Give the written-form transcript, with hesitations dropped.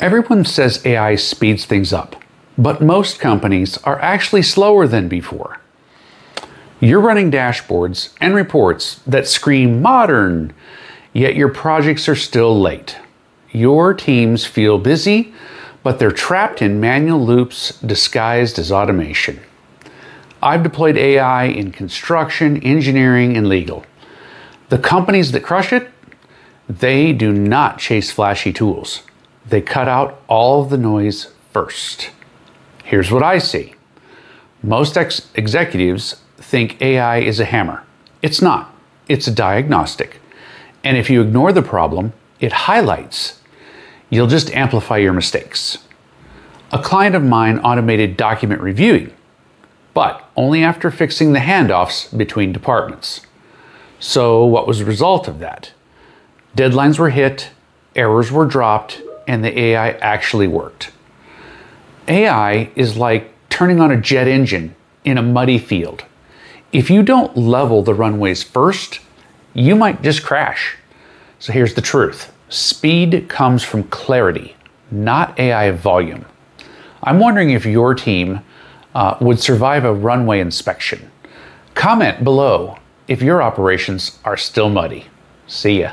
Everyone says AI speeds things up, but most companies are actually slower than before. You're running dashboards and reports that scream modern, yet your projects are still late. Your teams feel busy, but they're trapped in manual loops disguised as automation. I've deployed AI in construction, engineering, and legal. The companies that crush it, they do not chase flashy tools. They cut out all of the noise first. Here's what I see. Most executives think AI is a hammer. It's not. It's a diagnostic. And if you ignore the problem, it highlights. You'll just amplify your mistakes. A client of mine automated document reviewing, but only after fixing the handoffs between departments. So what was the result of that? Deadlines were hit, errors were dropped, and the AI actually worked. AI is like turning on a jet engine in a muddy field. If you don't level the runways first, you might just crash. So here's the truth. Speed comes from clarity, not AI volume. I'm wondering if your team would survive a runway inspection. Comment below if your operations are still muddy. See ya.